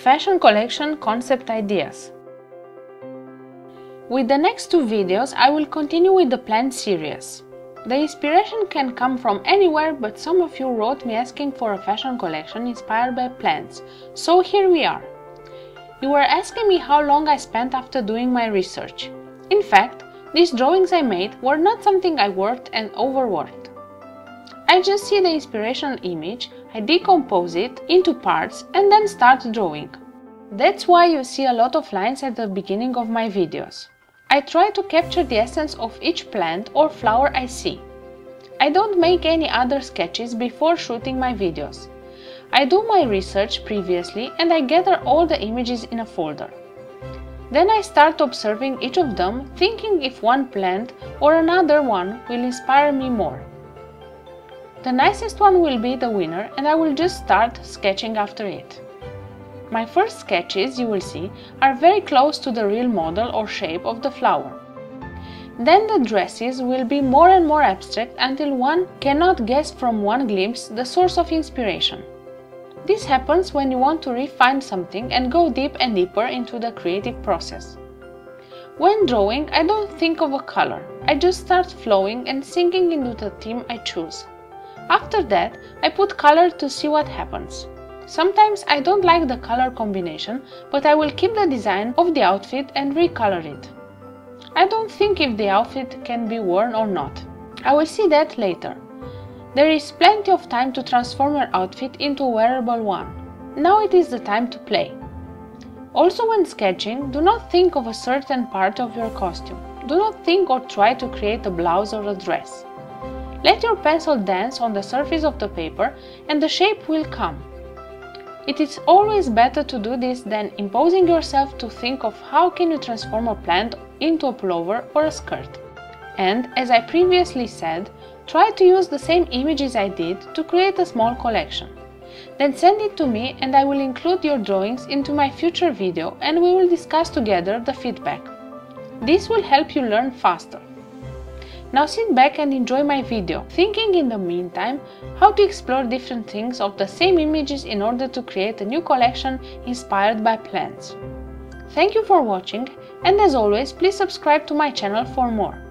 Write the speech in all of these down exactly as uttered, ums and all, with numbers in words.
Fashion collection concept ideas. With the next two videos, I will continue with the planned series. The inspiration can come from anywhere, but some of you wrote me asking for a fashion collection inspired by plants, so here we are. You were asking me how long I spent after doing my research. In fact, these drawings I made were not something I worked and overworked. I just see the inspirational image, I decompose it into parts and then start drawing. That's why you see a lot of lines at the beginning of my videos. I try to capture the essence of each plant or flower I see. I don't make any other sketches before shooting my videos. I do my research previously and I gather all the images in a folder. Then I start observing each of them, thinking if one plant or another one will inspire me more. The nicest one will be the winner and I will just start sketching after it. My first sketches, you will see, are very close to the real model or shape of the flower. Then the dresses will be more and more abstract until one cannot guess from one glimpse the source of inspiration. This happens when you want to refine something and go deep and deeper into the creative process. When drawing, I don't think of a color, I just start flowing and sinking into the theme I choose. After that, I put color to see what happens. Sometimes I don't like the color combination, but I will keep the design of the outfit and recolor it. I don't think if the outfit can be worn or not. I will see that later. There is plenty of time to transform your outfit into a wearable one. Now it is the time to play. Also, when sketching, do not think of a certain part of your costume. Do not think or try to create a blouse or a dress. Let your pencil dance on the surface of the paper and the shape will come. It is always better to do this than imposing yourself to think of how can you transform a plant into a pullover or a skirt. And, as I previously said, try to use the same images I did to create a small collection. Then send it to me and I will include your drawings into my future video and we will discuss together the feedback. This will help you learn faster. Now sit back and enjoy my video, thinking in the meantime how to explore different things of the same images in order to create a new collection inspired by plants. Thank you for watching and as always please subscribe to my channel for more.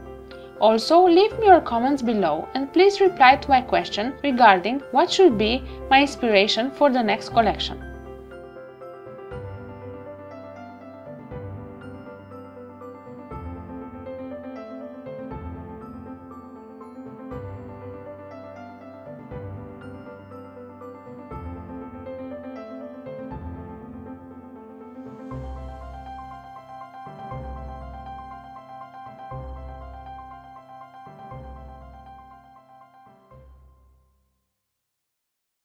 Also leave me your comments below and please reply to my question regarding what should be my inspiration for the next collection.